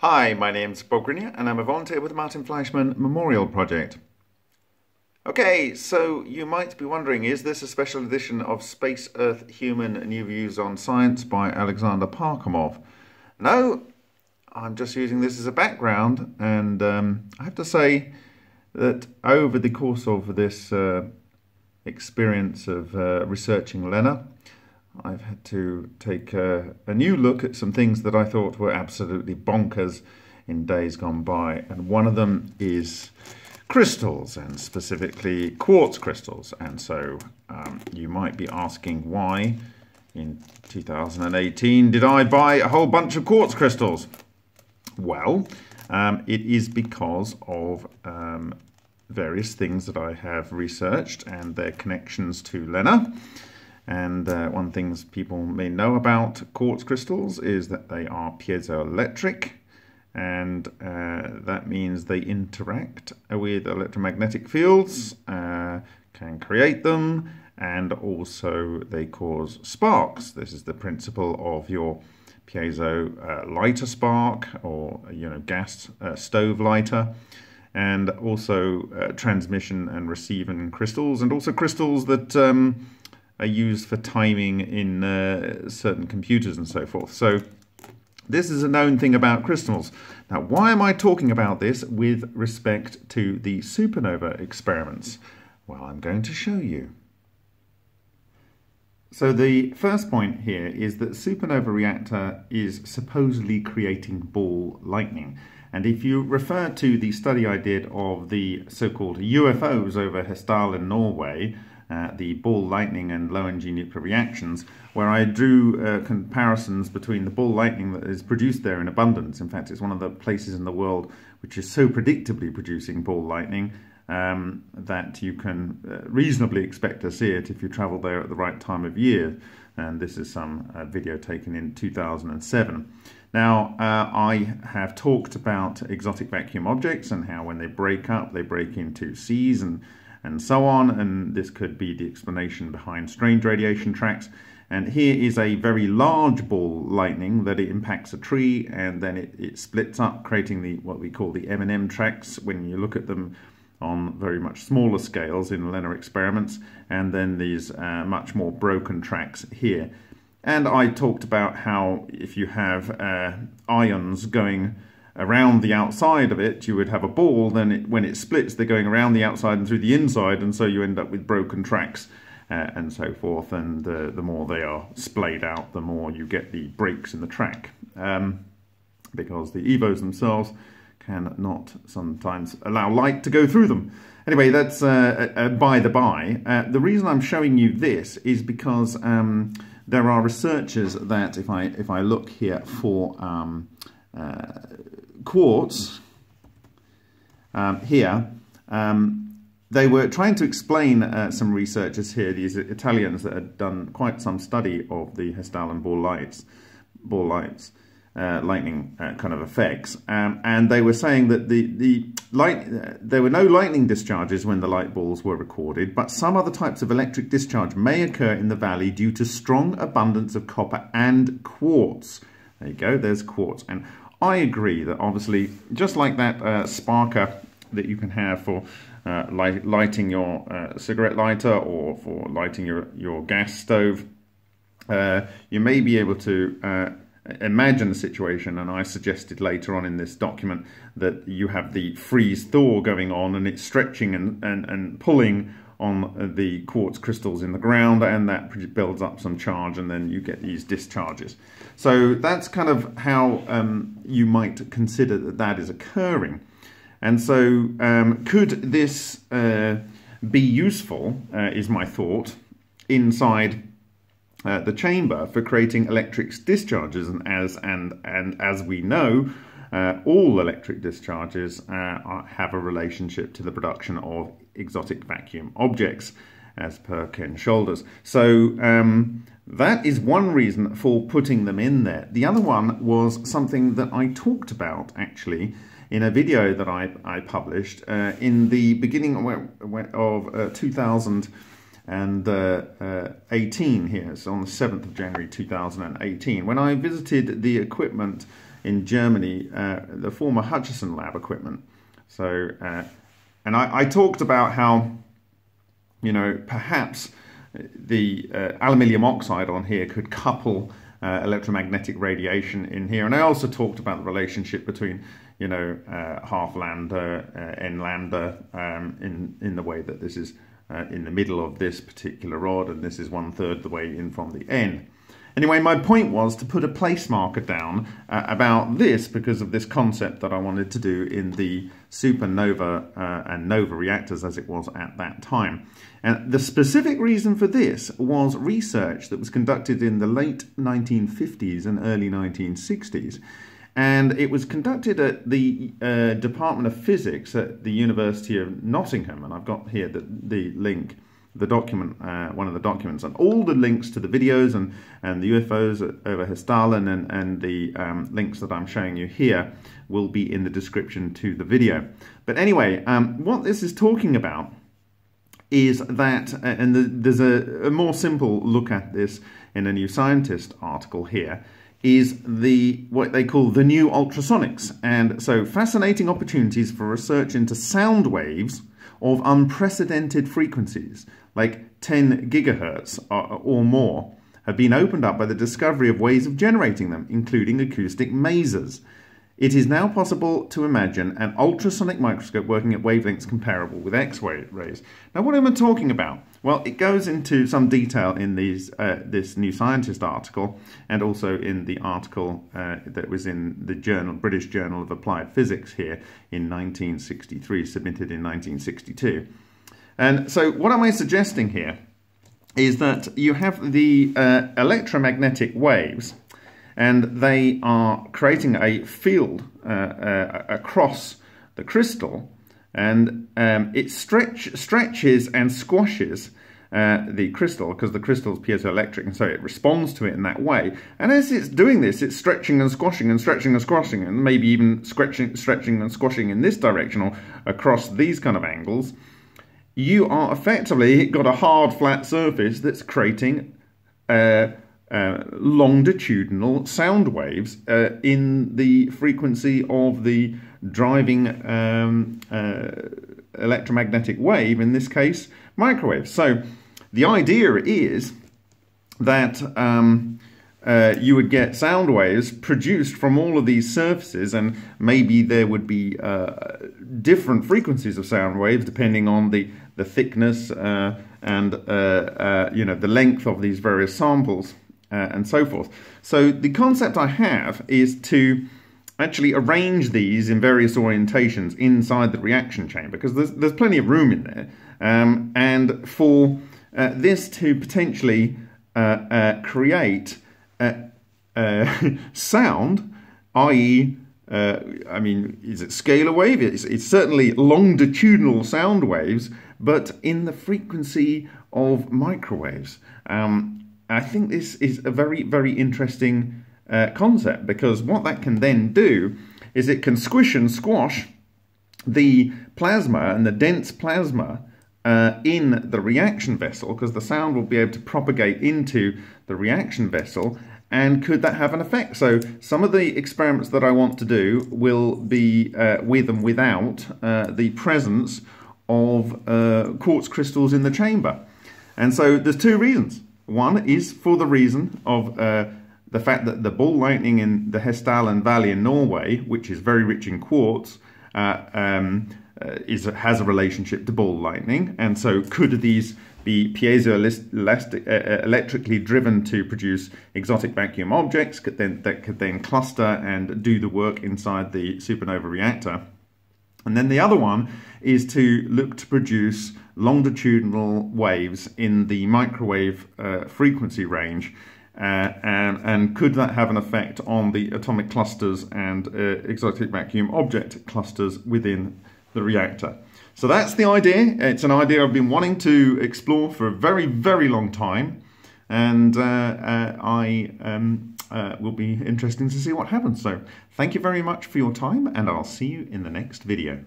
Hi, my name's Bob Greenyer and I'm a volunteer with the Martin Fleischmann Memorial Project. Okay, so you might be wondering, is this a special edition of Space, Earth, Human, New Views on Science by Alexander Parkhomov? No, I'm just using this as a background, and I have to say that over the course of this experience of researching LENR, I've had to take a new look at some things that I thought were absolutely bonkers in days gone by, and one of them is crystals, and specifically quartz crystals. And so you might be asking, why in 2018 did I buy a whole bunch of quartz crystals? Well, it is because of various things that I have researched and their connections to LENR. And one thing people may know about quartz crystals is that they are piezoelectric, and that means they interact with electromagnetic fields, can create them, and also they cause sparks. This is the principle of your piezo lighter spark, or gas stove lighter. And also transmission and receiving crystals, and also crystals that are used for timing in certain computers and so forth. So this is a known thing about crystals. Now, why am I talking about this with respect to the supernova experiments? Well, I'm going to show you. So the first point here is that supernova reactor is supposedly creating ball lightning. And if you refer to the study I did of the so-called UFOs over Hessdalen, Norway, the ball lightning and low energy nuclear reactions, where I drew comparisons between the ball lightning that is produced there in abundance. In fact, it's one of the places in the world which is so predictably producing ball lightning that you can reasonably expect to see it if you travel there at the right time of year. And this is some video taken in 2007. Now, I have talked about exotic vacuum objects and how when they break up, they break into Cs and so on, and this could be the explanation behind strange radiation tracks. And here is a very large ball lightning that it impacts a tree, and then it splits up, creating the what we call the M&M tracks when you look at them on very much smaller scales in LENR experiments, and then these much more broken tracks here. And I talked about how if you have ions going around the outside of it, you would have a ball, then when it splits, they're going around the outside and through the inside, and so you end up with broken tracks and so forth, and the more they are splayed out, the more you get the breaks in the track, because the EVOs themselves cannot sometimes allow light to go through them. Anyway, that's by the by. The reason I'm showing you this is because there are researchers that, if I look here for quartz here, they were trying to explain, some researchers here, these Italians that had done quite some study of the Hessdalen lightning kind of effects, and they were saying that there were no lightning discharges when the light balls were recorded, but some other types of electric discharge may occur in the valley due to strong abundance of copper and quartz. There you go, there's quartz. And I agree that obviously, just like that sparker that you can have for lighting your cigarette lighter or for lighting your gas stove, you may be able to imagine a situation, and I suggested later on in this document that you have the freeze-thaw going on, and it's stretching and pulling on the quartz crystals in the ground, and that builds up some charge, and then you get these discharges. So that's kind of how you might consider that that is occurring. And so could this be useful, is my thought, inside the chamber for creating electric discharges? And as we know, all electric discharges have a relationship to the production of exotic vacuum objects, as per Ken Shoulders. So that is one reason for putting them in there. The other one was something that I talked about, actually, in a video that I published in the beginning of 2018 here, so on the 7th of January 2018, when I visited the equipment in Germany, the former Hutchison Lab equipment. So, and I talked about how, you know, perhaps the aluminium oxide on here could couple electromagnetic radiation in here. And I also talked about the relationship between, you know, half-lander, n-lander, in the way that this is in the middle of this particular rod, and this is 1/3 the way in from the n. Anyway, my point was to put a place marker down about this because of this concept that I wanted to do in the supernova and nova reactors as it was at that time. And the specific reason for this was research that was conducted in the late 1950s and early 1960s. And it was conducted at the Department of Physics at the University of Nottingham. And I've got here the link, the document, one of the documents, and all the links to the videos and the UFOs over Hessdalen and the links that I'm showing you here will be in the description to the video. But anyway, what this is talking about is that, and there's a more simple look at this in a New Scientist article here, is the what they call the new ultrasonics. And so fascinating opportunities for research into sound waves of unprecedented frequencies, like 10 gigahertz or more, have been opened up by the discovery of ways of generating them, including acoustic masers. It is now possible to imagine an ultrasonic microscope working at wavelengths comparable with X-ray rays. Now, what am I talking about? Well, it goes into some detail in these, this New Scientist article, and also in the article that was in the journal, British Journal of Applied Physics here in 1963, submitted in 1962. And so what am I suggesting here is that you have the electromagnetic waves, and they are creating a field across the crystal, and it stretches and squashes the crystal, because the crystal is piezoelectric, and so it responds to it in that way. And as it's doing this, it's stretching and squashing and stretching and squashing, and maybe even stretching and squashing in this direction or across these kind of angles. You are effectively got a hard, flat surface that's creating longitudinal sound waves in the frequency of the driving electromagnetic wave, in this case microwaves. So the idea is that you would get sound waves produced from all of these surfaces, and maybe there would be different frequencies of sound waves depending on the thickness and you know, the length of these various samples. And so forth. So the concept I have is to actually arrange these in various orientations inside the reaction chamber, because there's plenty of room in there, and for this to potentially create sound, i.e. I mean, is it scalar wave? It's certainly longitudinal sound waves, but in the frequency of microwaves. I think this is a very, very interesting concept, because what that can then do is it can squish and squash the plasma and the dense plasma in the reaction vessel, because the sound will be able to propagate into the reaction vessel. And could that have an effect? So some of the experiments that I want to do will be with and without the presence of quartz crystals in the chamber. And so there's two reasons. One is for the reason of the fact that the ball lightning in the Hessdalen Valley in Norway, which is very rich in quartz, has a relationship to ball lightning. And so could these be piezoelectrically driven to produce exotic vacuum objects that could then cluster and do the work inside the supernova reactor? And then the other one is to look to produce longitudinal waves in the microwave frequency range, and could that have an effect on the atomic clusters and exotic vacuum object clusters within the reactor? So that's the idea. It's an idea I've been wanting to explore for a very, very long time, and I will be interesting to see what happens. So thank you very much for your time, and I'll see you in the next video.